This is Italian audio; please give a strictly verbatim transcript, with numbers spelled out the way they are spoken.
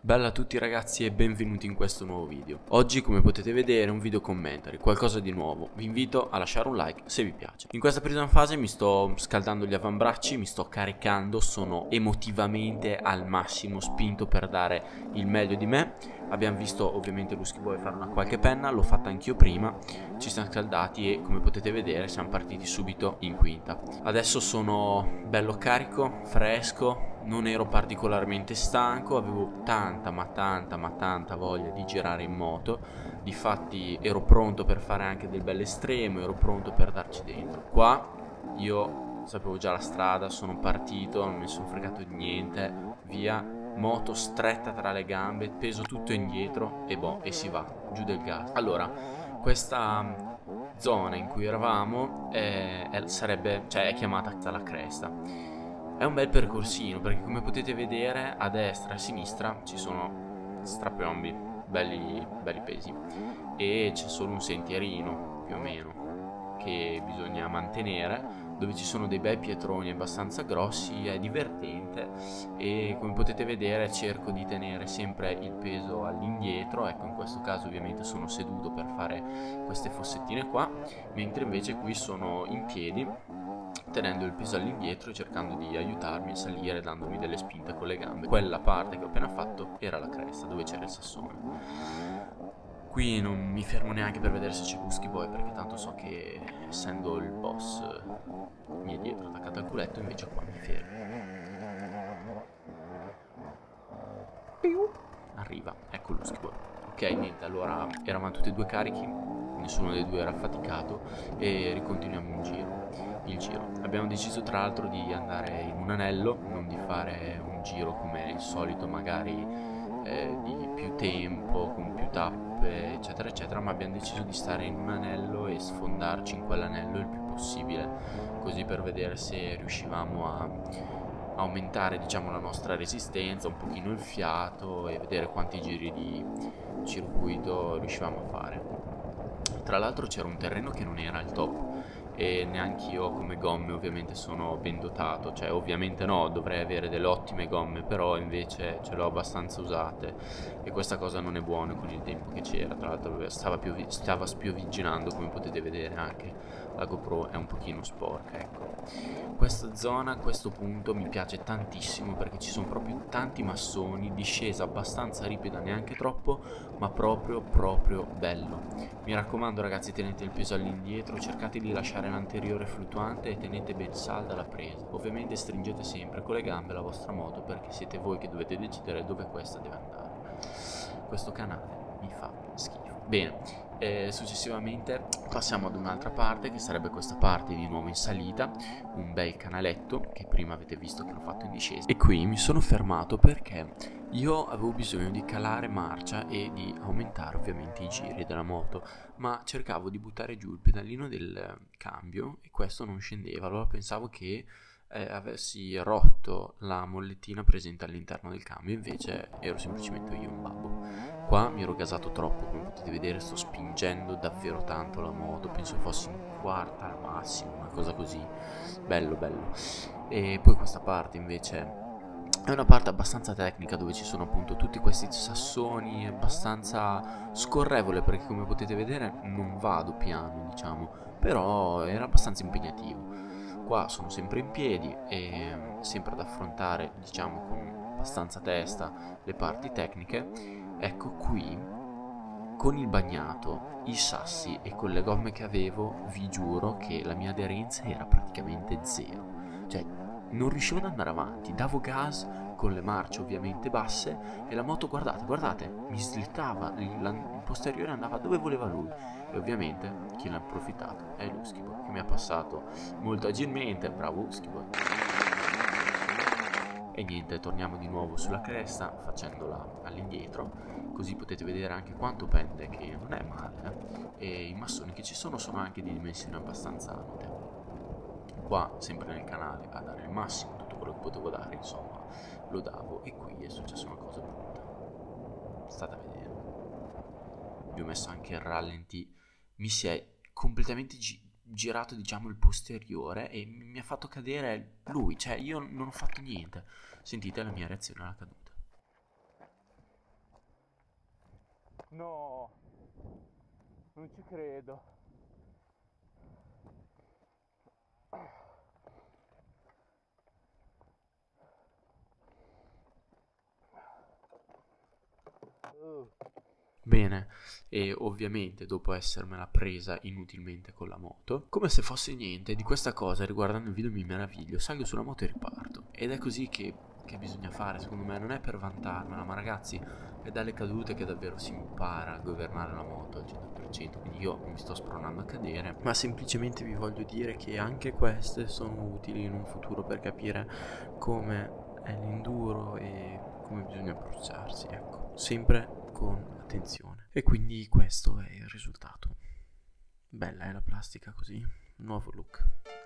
Bella a tutti ragazzi e benvenuti in questo nuovo video. Oggi, come potete vedere, è un video commentary, qualcosa di nuovo. Vi invito a lasciare un like se vi piace. In questa prima fase mi sto scaldando gli avambracci, mi sto caricando, sono emotivamente al massimo spinto per dare il meglio di me. Abbiamo visto ovviamente l'Huskyboy fare una qualche penna, l'ho fatta anch'io prima. Ci siamo scaldati e come potete vedere siamo partiti subito in quinta. Adesso sono bello carico, fresco. Non ero particolarmente stanco, avevo tanta ma tanta ma tanta voglia di girare in moto. Difatti ero pronto per fare anche del bel estremo, ero pronto per darci dentro. Qua io sapevo già la strada, sono partito, non mi sono fregato di niente, via. Moto stretta tra le gambe, peso tutto indietro e boh, e si va, giù del gas. Allora, questa zona in cui eravamo è, è, sarebbe, cioè, è chiamata la cresta. È un bel percorsino perché, come potete vedere, a destra e a sinistra ci sono strapiombi, belli, belli pesi, e c'è solo un sentierino più o meno che bisogna mantenere, dove ci sono dei bei pietroni abbastanza grossi. È divertente e, come potete vedere, cerco di tenere sempre il peso all'indietro. Ecco, in questo caso ovviamente sono seduto per fare queste fossettine qua, mentre invece qui sono in piedi, tenendo il peso all'indietro e cercando di aiutarmi a salire, dandomi delle spinte con le gambe. Quella parte che ho appena fatto era la cresta, dove c'era il sassone. Qui non mi fermo neanche per vedere se c'è Huskyboy, perché tanto so che, essendo il boss mi è dietro attaccato al culetto, invece qua mi fermo. Piu. Arriva, ecco Huskyboy. Ok, niente, allora eravamo tutti e due carichi, nessuno dei due era affaticato e ricontinuiamo un giro. Il giro abbiamo deciso tra l'altro di andare in un anello, non di fare un giro come il solito, magari eh, di più tempo con più tappe eccetera eccetera, ma abbiamo deciso di stare in un anello e sfondarci in quell'anello il più possibile, così per vedere se riuscivamo a aumentare, diciamo, la nostra resistenza, un pochino il fiato, e vedere quanti giri di circuito riuscivamo a fare. Tra l'altro c'era un terreno che non era il top e neanche io come gomme ovviamente sono ben dotato, cioè ovviamente no, dovrei avere delle ottime gomme, però invece ce l'ho abbastanza usate e questa cosa non è buona con il tempo che c'era. Tra l'altro stava, stava spiovigginando, come potete vedere anche la GoPro è un pochino sporca. Ecco, questa zona, questo punto mi piace tantissimo perché ci sono proprio tanti massoni, discesa abbastanza ripida, neanche troppo, ma proprio proprio bello. Mi raccomando ragazzi, tenete il peso all'indietro, cercate di lasciare l'anteriore fluttuante e tenete ben salda la presa. Ovviamente stringete sempre con le gambe la vostra moto, perché siete voi che dovete decidere dove questa deve andare. Questo canale mi fa schifo. Bene, eh, successivamente passiamo ad un'altra parte che sarebbe questa parte di nuovo in salita, un bel canaletto che prima avete visto che l'ho fatto in discesa, e qui mi sono fermato perché io avevo bisogno di calare marcia e di aumentare ovviamente i giri della moto, ma cercavo di buttare giù il pedalino del cambio e questo non scendeva. Allora pensavo che eh, avessi rotto la mollettina presente all'interno del cambio, invece ero semplicemente io un babbo. Qua mi ero gasato troppo, come potete vedere sto spingendo davvero tanto la moto, penso fossi in quarta al massimo, una cosa così, bello bello. E poi questa parte invece è una parte abbastanza tecnica, dove ci sono appunto tutti questi sassoni, abbastanza scorrevole perché, come potete vedere, non vado piano, diciamo, però era abbastanza impegnativo. Qua sono sempre in piedi e sempre ad affrontare, diciamo, con abbastanza testa le parti tecniche. Ecco, qui con il bagnato, i sassi e con le gomme che avevo, vi giuro che la mia aderenza era praticamente zero, cioè non riuscivo ad andare avanti, davo gas con le marce ovviamente basse e la moto, guardate, guardate, mi slittava, il, la, il posteriore andava dove voleva lui, e ovviamente chi ne ha approfittato è l'Huskyboy, che mi ha passato molto agilmente, bravo Huskyboy. E niente, torniamo di nuovo sulla cresta facendola all'indietro, così potete vedere anche quanto pende, che non è male, eh? E i massoni che ci sono sono anche di dimensioni abbastanza alte. Qua sempre nel canale a dare il massimo, tutto quello che potevo dare, insomma, lo davo, e qui è successa una cosa brutta, state a vedere. Vi ho messo anche il rallenti, mi si è completamente gi girato, diciamo, il posteriore e mi ha fatto cadere lui, cioè io non ho fatto niente. Sentite la mia reazione alla caduta. No, non ci credo. Bene, e ovviamente dopo essermela presa inutilmente con la moto, come se fosse niente di questa cosa, riguardando il video mi meraviglio, salgo sulla moto e riparto. Ed è così che, che bisogna fare, secondo me. Non è per vantarmela, ma ragazzi, è dalle cadute che davvero si impara a governare la moto al cento per cento. Quindi io non mi sto spronando a cadere, ma semplicemente vi voglio dire che anche queste sono utili in un futuro per capire come è l'enduro e come bisogna approcciarsi, ecco, sempre con attenzione. E quindi questo è il risultato. Bella è eh, la plastica così, nuovo look.